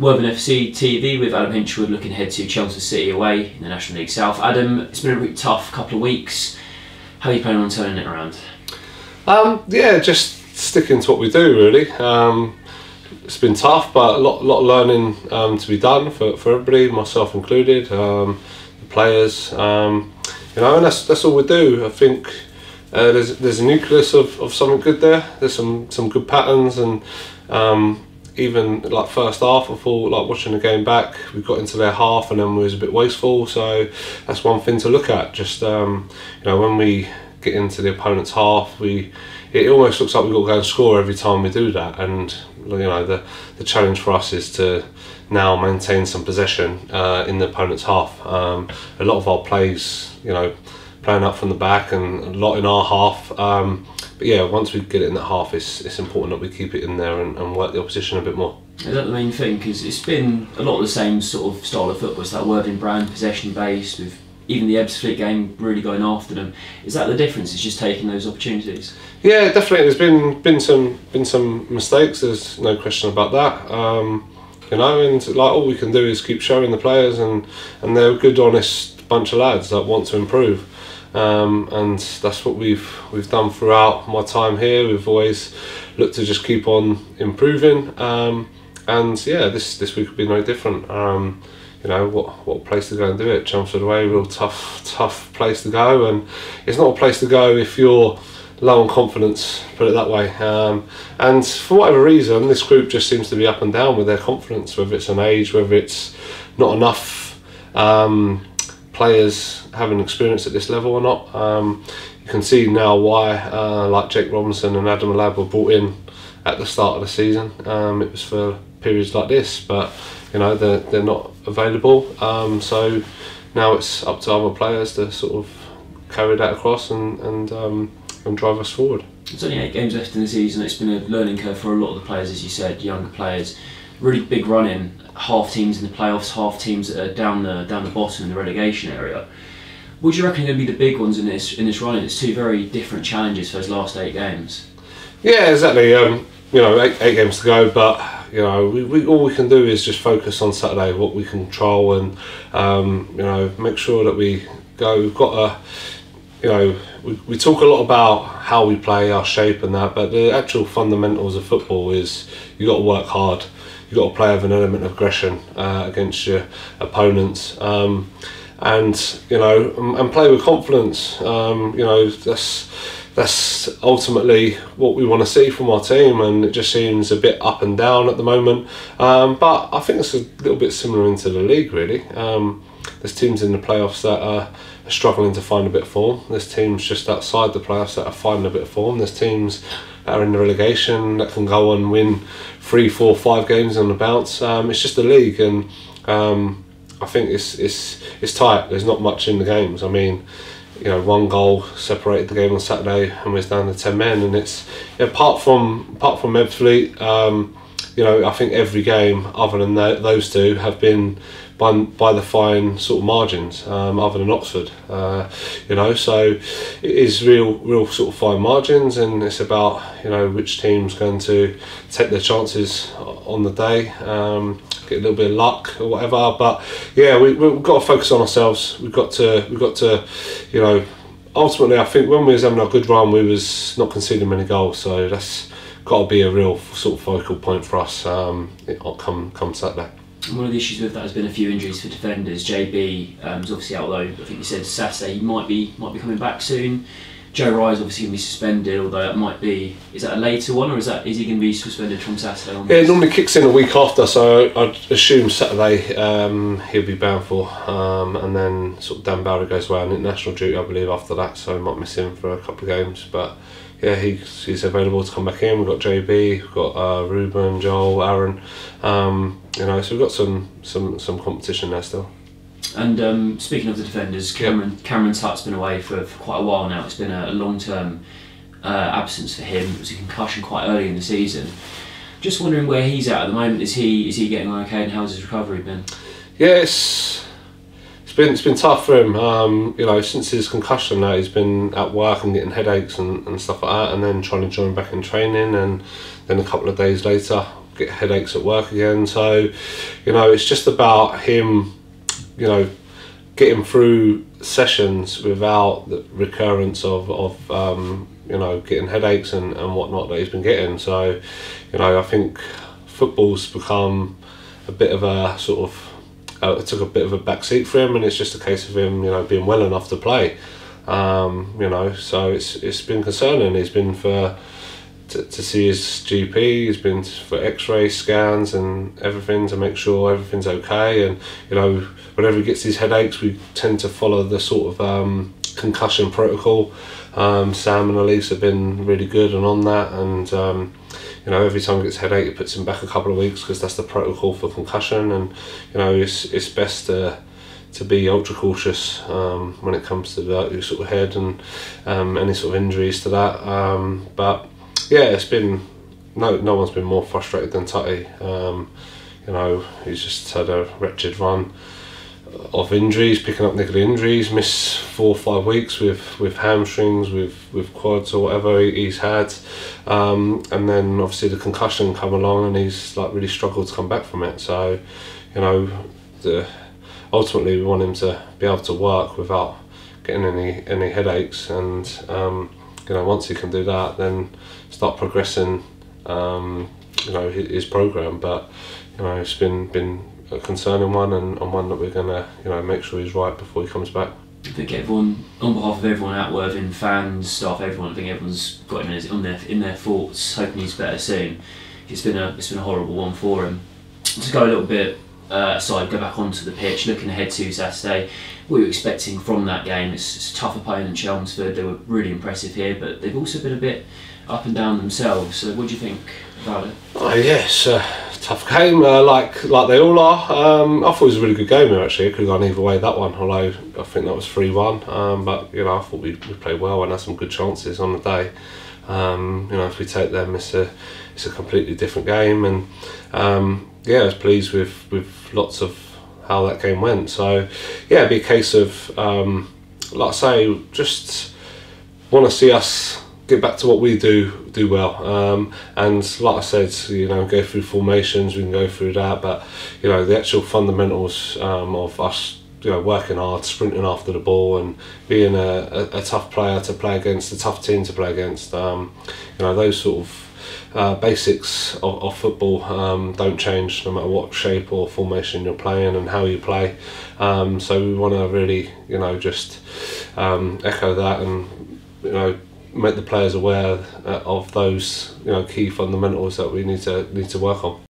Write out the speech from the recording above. Worthing FC TV with Adam Hinshelwood, looking ahead to Chelmsford City away in the National League South. Adam, it's been a really tough couple of weeks. How are you planning on turning it around? Yeah, just sticking to what we do really. It's been tough, but a lot of learning to be done for everybody, myself included, the players. You know, and that's all we do. I think there's a nucleus of something good there. There's some good patterns, and even like first half, I thought, like watching the game back, we got into their half and then we was a bit wasteful. So that's one thing to look at. Just you know, when we get into the opponent's half, it almost looks like we've got to go and score every time we do that. And you know, the challenge for us is to now maintain some possession in the opponent's half. A lot of our plays, you know, playing up from the back, and a lot in our half. But yeah, once we get it in that half, it's important that we keep it in there and work the opposition a bit more. Is that the main thing? Because it's been a lot of the same sort of style of football. It's that Worthing brand, possession based, with even the Ebbsfleet game really going after them. Is that the difference? It's just taking those opportunities? Yeah, definitely. There's been some mistakes. There's no question about that. You know, and like all we can do is keep showing the players, and they're a good, honest bunch of lads that want to improve. And that's what we've done throughout my time here. We've always looked to just keep on improving, and yeah, this week will be no different. You know, what place to go and do it? Chelmsford away, real tough place to go, and it's not a place to go if you're low on confidence, put it that way. And for whatever reason, this group just seems to be up and down with their confidence, whether it's an age, whether it's not enough players having experience at this level or not. You can see now why, like Jake Robinson and Adam Hinshelwood were brought in at the start of the season. It was for periods like this, but you know, they're not available. So now it's up to other players to sort of carry that across and drive us forward. There's only 8 games left in the season. It's been a learning curve for a lot of the players, as you said, younger players. Really big run in, half teams in the playoffs, half teams that are down the bottom in the relegation area. What do you reckon are going to be the big ones in this run in? It's 2 very different challenges for those last 8 games. Yeah, exactly. You know, eight games to go, but you know, we all we can do is just focus on Saturday, what we control, and you know, make sure that we go. We've got a, you know, we talk a lot about how we play, our shape, and that, but the actual fundamentals of football is you got to work hard. You've got to play with an element of aggression against your opponents, and you know, and play with confidence. You know, that's ultimately what we want to see from our team, and it just seems a bit up and down at the moment. But I think it's a little bit similar into the league, really. There's teams in the playoffs that are struggling to find a bit of form. There's teams just outside the playoffs that are finding a bit of form. There's teams that are in the relegation that can go and win 3, 4, 5 games on the bounce. It's just the league, and I think it's tight. There's not much in the games. I mean, you know, 1 goal separated the game on Saturday, and we're down to 10 men. And it's, you know, apart from Ebbsfleet, you know, I think every game other than those 2 have been by the fine sort of margins, other than Oxford. You know, so it is real sort of fine margins, and it's about, you know, which team's going to take their chances on the day, get a little bit of luck or whatever. But yeah, we've got to focus on ourselves. We've got to, you know, ultimately I think when we was having a good run, we was not conceding many goals, so that's got to be a real sort of focal point for us come Saturday. And one of the issues with that has been a few injuries for defenders. JB is obviously out low. I think you said Saturday he might be coming back soon. Joe Rye's obviously going to be suspended, although it might be, is that a later one, or is he going to be suspended from Saturday on? Yeah, it normally kicks in a week after, so I'd assume Saturday he'll be bound for, and then sort of Dan Bowder goes away on international duty, I believe, after that, so he might miss him for a couple of games. But yeah, he's available to come back in. We've got JB, we've got Ruben, Joel, Aaron. You know, so we've got some competition there still. And speaking of the defenders, Cameron Tutt's been away for quite a while now. It's been a long-term absence for him. It was a concussion quite early in the season. Just wondering where he's at the moment. Is he getting on okay, and how's his recovery been? Yes. It's been tough for him, you know, since his concussion now, he's been at work and getting headaches and stuff like that, and then trying to join back in training, and then a couple of days later get headaches at work again. So, you know, it's just about him, you know, getting through sessions without the recurrence of you know, getting headaches and whatnot that he's been getting. So, you know, I think football's become a bit of a sort of, it took a bit of a back seat for him, and it's just a case of him, you know, being well enough to play. You know, so it's been concerning. He's been to see his GP, he's been for x-ray scans and everything to make sure everything's okay. And, you know, whenever he gets these headaches, we tend to follow the sort of concussion protocol. Sam and Elise have been really good and on that, and you know, every time he gets a headache, it puts him back a couple of weeks because that's the protocol for concussion. And, you know, it's best to be ultra cautious when it comes to that sort of head and any sort of injuries to that. But yeah, it's been no one's been more frustrated than Tutty. You know, he's just had a wretched run of injuries, picking up niggly injuries, missed 4 or 5 weeks with hamstrings, with quads or whatever he's had, and then obviously the concussion come along and he's like really struggled to come back from it. So, you know, ultimately we want him to be able to work without getting any headaches, and you know, once he can do that, then start progressing you know, his program. But, you know, it's been a concerning one, and one that we're going to, you know, make sure he's right before he comes back. I think everyone, on behalf of everyone at Worthing, fans, staff, everyone, I think everyone's got him in their thoughts, hoping he's better soon. It's been a horrible one for him. To go a little bit aside, go back onto the pitch, looking ahead to Saturday, what were you expecting from that game? It's a tough opponent, Chelmsford. They were really impressive here, but they've also been a bit up and down themselves. So what do you think about it? Oh yes, tough game, like they all are. I thought it was a really good game here, actually. It could have gone either way, that one, although I think that was 3-1. But, you know, I thought we played well and had some good chances on the day. You know, if we take them, it's a completely different game. And yeah, I was pleased with lots of how that game went. So yeah, it'd be a case of, like I say, just want to see us get back to what we do well, and like I said, you know, go through formations, we can go through that, but, you know, the actual fundamentals of us, you know, working hard, sprinting after the ball, and being a tough player to play against, a tough team to play against, you know, those sort of basics of football don't change no matter what shape or formation you're playing and how you play. So we want to really, you know, just echo that, and, you know, make the players aware of those, you know, key fundamentals that we need to work on.